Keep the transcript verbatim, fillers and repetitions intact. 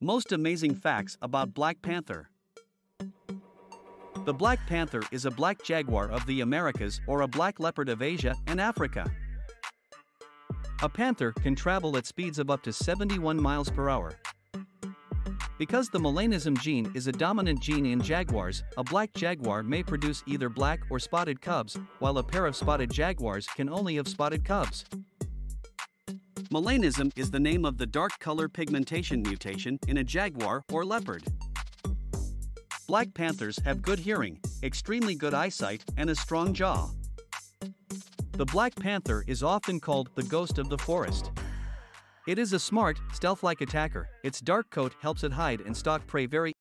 Most amazing facts about Black Panther. The Black Panther is a black jaguar of the Americas or a black leopard of Asia and Africa. A panther can travel at speeds of up to seventy-one miles per hour. Because the melanism gene is a dominant gene in jaguars, a black jaguar may produce either black or spotted cubs, while a pair of spotted jaguars can only have spotted cubs. Melanism is the name of the dark color pigmentation mutation in a jaguar or leopard. Black panthers have good hearing, extremely good eyesight, and a strong jaw. The black panther is often called the ghost of the forest. It is a smart, stealth-like attacker. Its dark coat helps it hide and stalk prey very